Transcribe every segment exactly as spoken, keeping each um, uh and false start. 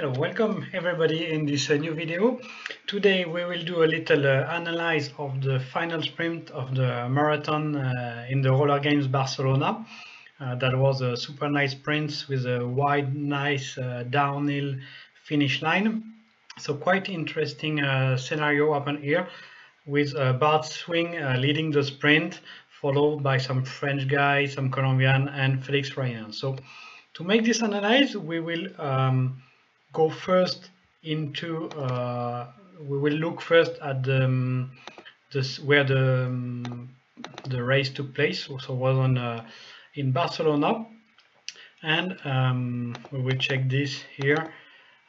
Hello, welcome everybody in this uh, new video. Today we will do a little uh, analysis of the final sprint of the marathon uh, in the Roller Games Barcelona. Uh, that was a super nice sprint with a wide, nice uh, downhill finish line. So quite interesting uh, scenario happened here with uh, Bart Swings uh, leading the sprint, followed by some French guy, some Colombian and Felix Rijhnen. So to make this analysis, we will um, go first into uh, we will look first at the um, this where the um, the race took place, also was on uh, in Barcelona, and um, we will check this here,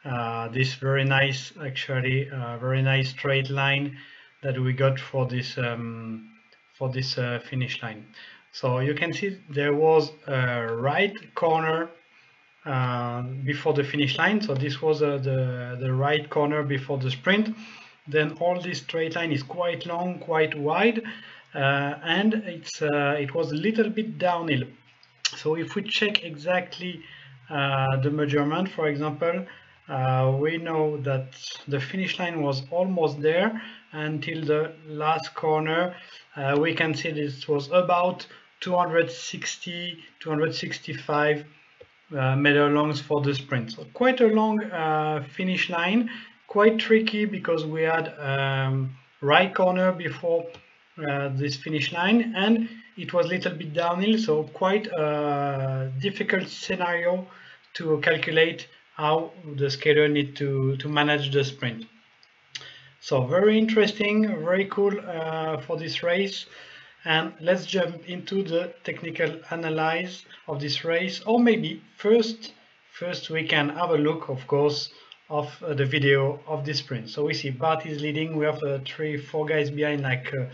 uh, this very nice, actually uh, very nice straight line that we got for this um, for this uh, finish line. So you can see there was a right corner Uh, before the finish line, so this was uh, the, the right corner before the sprint. Then all this straight line is quite long, quite wide, uh, and it's uh, it was a little bit downhill. So if we check exactly uh, the measurement, for example, uh, we know that the finish line was almost there until the last corner. Uh, we can see this was about two hundred sixty, two hundred sixty-five Uh, meter longs for the sprint. So quite a long uh, finish line, quite tricky because we had um, right corner before uh, this finish line and it was a little bit downhill, so quite a difficult scenario to calculate how the skater need to, to manage the sprint. So very interesting, very cool uh, for this race. And let's jump into the technical analysis of this race, or maybe first first we can have a look, of course, of uh, the video of this sprint. So we see Bart is leading, we have uh, three four guys behind, like uh,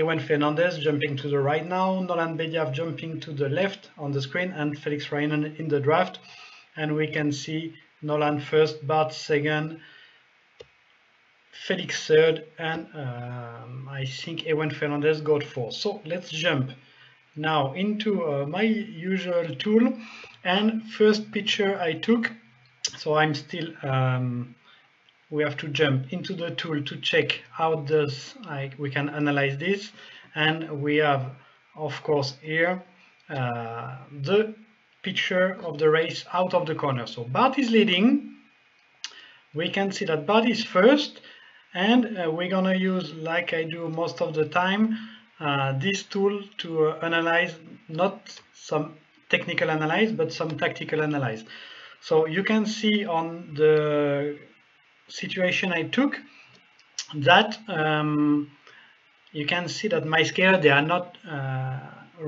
Ewen Fernandez jumping to the right now, Nolan Beddiaf jumping to the left on the screen, and Felix Rijhnen in the draft. And we can see Nolan first, Bart second, Felix third, and um, I think Ewen Fernandez got fourth. So let's jump now into uh, my usual tool, and first picture I took. So I'm still um, we have to jump into the tool to check how does I, we can analyze this, and we have of course here uh, the picture of the race out of the corner. So Bart is leading. We can see that Bart is first. And uh, we're gonna use, like I do most of the time, uh, this tool to uh, analyze not some technical analysis but some tactical analysis. So you can see on the situation I took that um, you can see that my skater, they are not uh,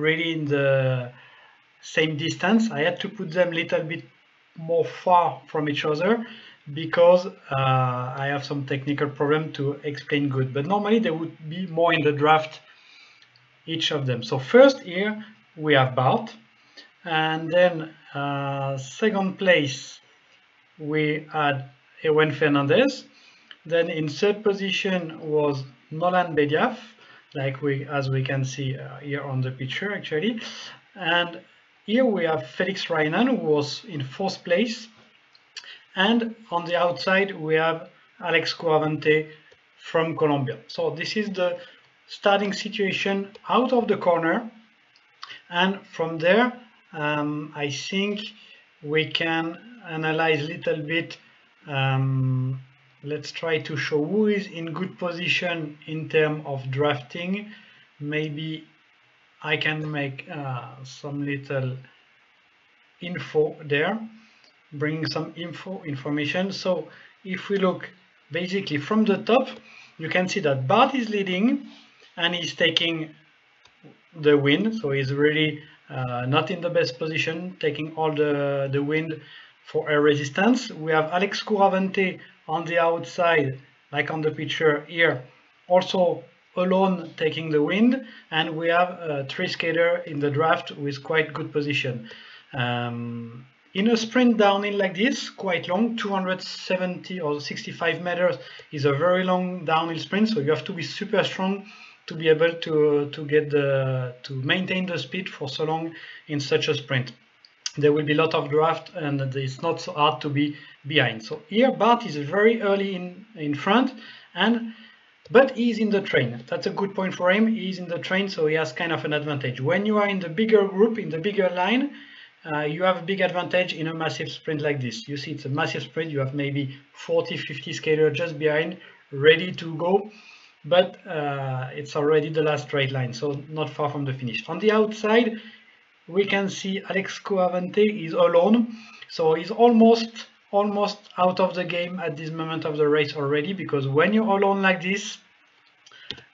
really in the same distance. I had to put them a little bit more far from each other because uh, I have some technical problem to explain good, but normally they would be more in the draft, each of them. So first here we have Bart, and then uh, second place we had Ewen Fernandez, then in third position was Nolan Beddiaf, like we as we can see uh, here on the picture actually, and here we have Felix Rijhnen, who was in fourth place. And on the outside, we have Alex Coavante from Colombia. So this is the starting situation out of the corner. And from there, um, I think we can analyze a little bit. Um, let's try to show who is in good position in terms of drafting. Maybe I can make uh, some little info there. Bringing some info information. So if we look basically from the top, you can see that Bart is leading and he's taking the wind, so he's really uh, not in the best position, taking all the the wind for air resistance. We have Alex Coavante on the outside, like on the picture here, also alone taking the wind, and we have uh, three skaters in the draft with quite good position. Um, In a sprint downhill like this, quite long, two hundred seventy or sixty-five meters is a very long downhill sprint, so you have to be super strong to be able to, to get the to maintain the speed for so long in such a sprint. There will be a lot of draft and it's not so hard to be behind. So here Bart is very early in, in front, and but he's in the train. That's a good point for him. He's in the train, so he has kind of an advantage. When you are in the bigger group, in the bigger line, uh, you have a big advantage in a massive sprint like this. You see, it's a massive sprint. You have maybe forty, fifty skaters just behind, ready to go. But uh, it's already the last straight line, so not far from the finish. On the outside, we can see Alex Coavante is alone. So he's almost, almost out of the game at this moment of the race already, because when you're alone like this,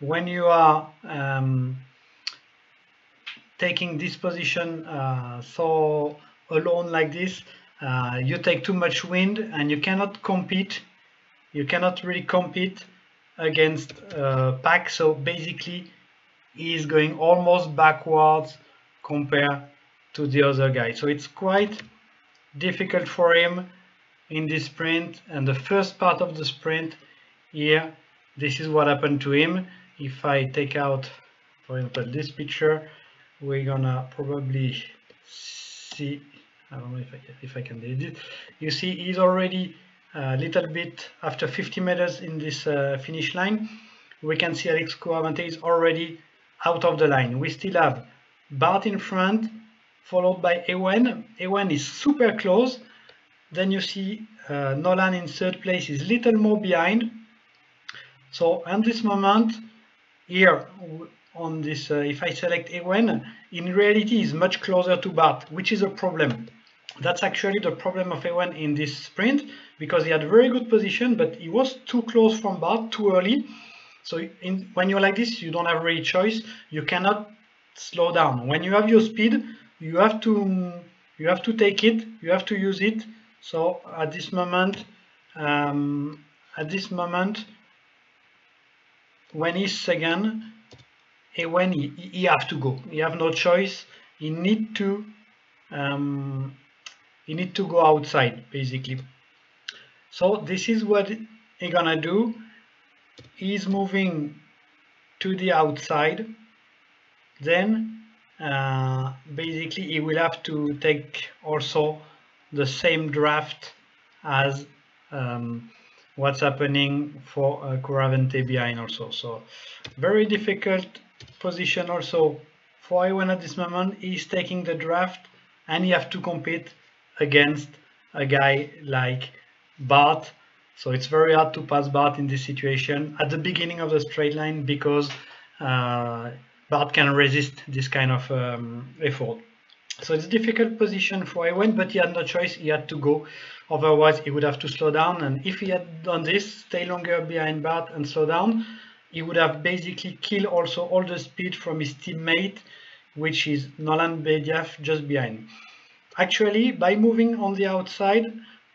when you are um, taking this position uh, so alone like this, uh, you take too much wind and you cannot compete. You cannot really compete against uh, pack. So basically he is going almost backwards compared to the other guy, so it's quite difficult for him in this sprint. And the first part of the sprint here, this is what happened to him. If I take out, for example, this picture, we're gonna probably see, I don't know if I, if I can do it. You see, he's already a little bit after fifty meters in this uh, finish line. We can see Alex Coavante is already out of the line. We still have Bart in front, followed by Ewen. Ewen is super close. Then you see uh, Nolan in third place is little more behind. So at this moment here on this, uh, if I select Ewen, in reality is much closer to Bart, which is a problem. That's actually the problem of Ewen in this sprint, because he had very good position, but he was too close from Bart, too early. So in, when you're like this, you don't have really choice. You cannot slow down. When you have your speed, you have to you have to take it. You have to use it. So at this moment, um, at this moment, when he's second, Ewen he, he have to go. He have no choice. He need to. Um, You need to go outside, basically. So this is what he's gonna do. He's moving to the outside. Then uh, basically he will have to take also the same draft as um, what's happening for uh, Coavante behind also. So very difficult position also for Ewen at this moment. He's taking the draft and he have to compete against a guy like Bart, so it's very hard to pass Bart in this situation at the beginning of the straight line, because uh, Bart can resist this kind of um, effort. So it's a difficult position for Ewen, but he had no choice, he had to go, otherwise he would have to slow down. And if he had done this, stay longer behind Bart and slow down, he would have basically killed also all the speed from his teammate, which is Nolan Beddiaf just behind. Actually, by moving on the outside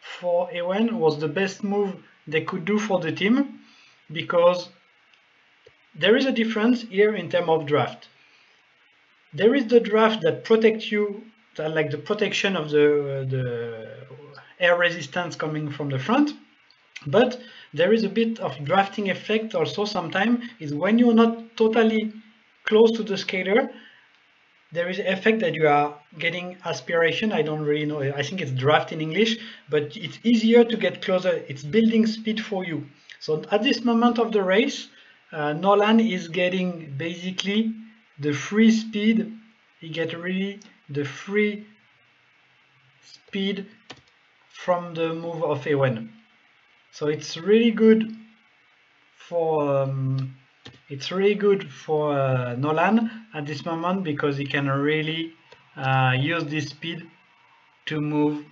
for Ewen was the best move they could do for the team, because there is a difference here in terms of draft. There is the draft that protects you, that like the protection of the, uh, the air resistance coming from the front, but there is a bit of drafting effect also sometimes, is when you're not totally close to the skater, there is effect that you are getting aspiration. I don't really know. I think it's draft in English, but it's easier to get closer. It's building speed for you. So at this moment of the race, uh, Nolan is getting basically the free speed. He gets really the free speed from the move of Ewen. So it's really good for. Um, It's really good for uh, Nolan at this moment, because he can really uh, use this speed to move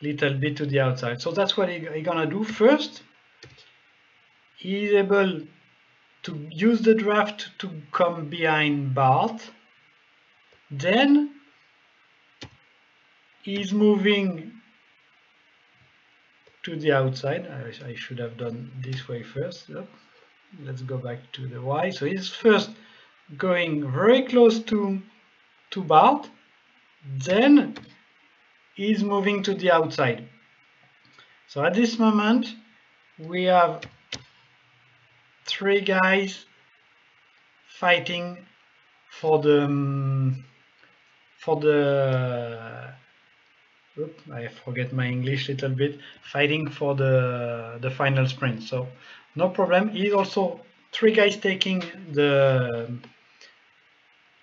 a little bit to the outside. So that's what he's he gonna do first. He's able to use the draft to come behind Bart. Then he's moving to the outside. I, I should have done this way first. Yep. Let's go back to the Y. So he's first going very close to to Bart, then he's moving to the outside. So at this moment we have three guys fighting for the for the Oops, I forget my English a little bit, fighting for the, the final sprint. So no problem. He's also three guys taking the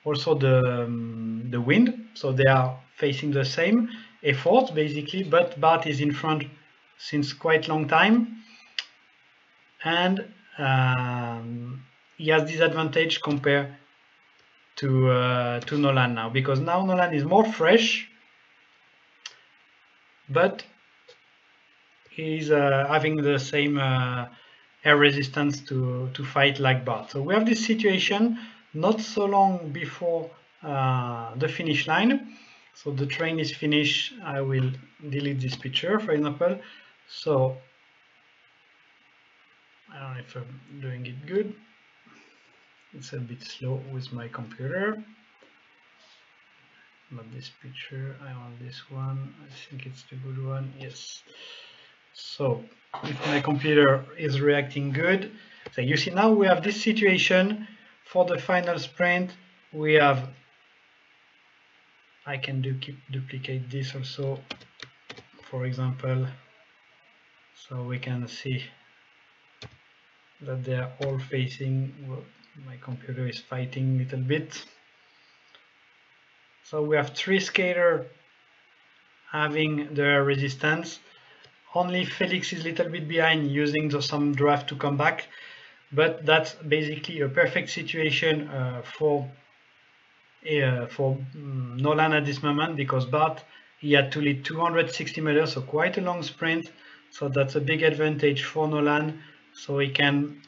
also the, um, the wind, so they are facing the same effort basically, but Bart is in front since quite long time, and um, he has disadvantage compared to uh, to Nolan now, because now Nolan is more fresh, but he's uh, having the same uh, air resistance to to fight like Bart. So we have this situation not so long before uh, the finish line. So the train is finished. I will delete this picture, for example. So I don't know if I'm doing it good. It's a bit slow with my computer. Not this picture. I want this one. I think it's the good one. Yes. So if my computer is reacting good, so you see now we have this situation for the final sprint. We have. I can do keep duplicate this also, for example, so we can see that they are all facing. Well, my computer is fighting a little bit. So we have three skaters having their resistance. Only Felix is a little bit behind, using the, some draft to come back, but that's basically a perfect situation uh, for Uh, for um, Nolan at this moment, because Bart, he had to lead two hundred sixty meters, so quite a long sprint, so that's a big advantage for Nolan, so he can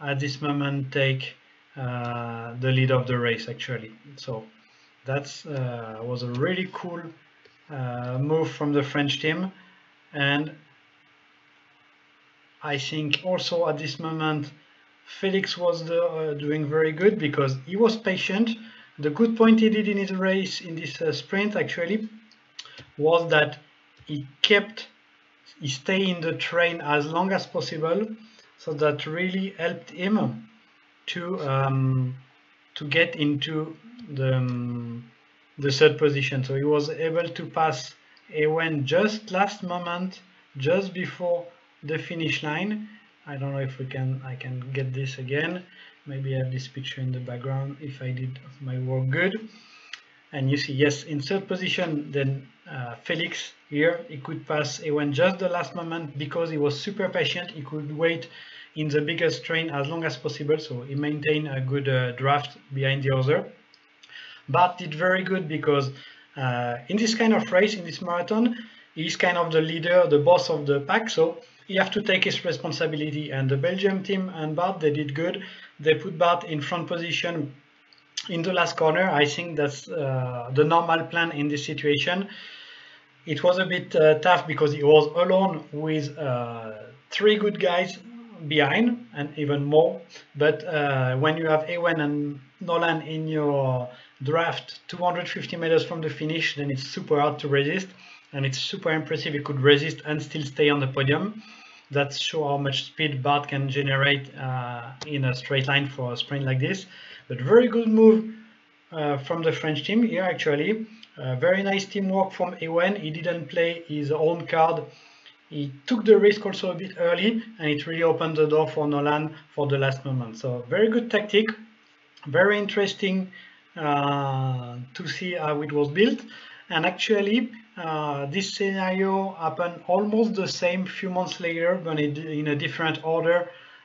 at this moment take uh, the lead of the race actually. So that's uh, was a really cool uh, move from the French team, and I think also at this moment Felix was the, uh, doing very good, because he was patient. The good point he did in his race, in this uh, sprint actually, was that he kept, he stayed in the train as long as possible, so that really helped him to um, to get into the, um, the third position. So he was able to pass Ewen just last moment, just before the finish line. I don't know if we can, I can get this again. Maybe I have this picture in the background if I did my work good. And you see, yes, in third position, then uh, Felix here, he could pass Ewen just the last moment, because he was super patient. He could wait in the biggest train as long as possible, so he maintained a good uh, draft behind the other. Bart did very good, because uh, in this kind of race, in this marathon, he's kind of the leader, the boss of the pack, so he has to take his responsibility, and the Belgium team and Bart, they did good. They put Bart in front position in the last corner. I think that's uh, the normal plan in this situation. It was a bit uh, tough, because he was alone with uh, three good guys behind, and even more. But uh, when you have Ewen and Nolan in your draft two hundred fifty meters from the finish, then it's super hard to resist. And it's super impressive, he could resist and still stay on the podium. That shows how much speed Bart can generate uh, in a straight line for a sprint like this. But very good move uh, from the French team here actually. Uh, very nice teamwork from Ewen. He didn't play his own card. He took the risk also a bit early, and it really opened the door for Nolan for the last moment. So very good tactic, very interesting uh, to see how it was built. And actually, uh, this scenario happened almost the same few months later, but in a different order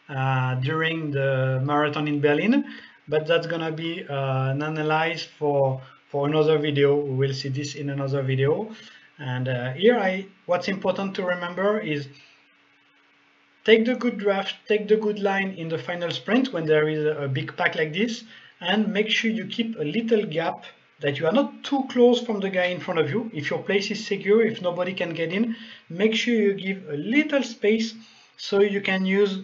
uh, during the marathon in Berlin. But that's gonna be uh, an analyze for for another video. We will see this in another video. And uh, here, I what's important to remember is take the good draft, take the good line in the final sprint when there is a big pack like this, and make sure you keep a little gap, that you are not too close from the guy in front of you. If your place is secure, if nobody can get in, make sure you give a little space, so you can use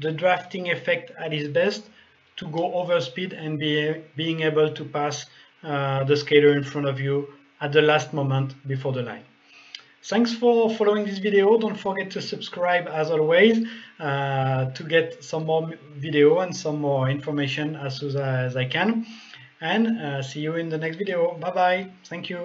the drafting effect at its best to go over speed and be being able to pass uh, the skater in front of you at the last moment before the line. Thanks for following this video. Don't forget to subscribe as always uh, to get some more video and some more information as soon as I can. And uh, see you in the next video. Bye bye. Thank you.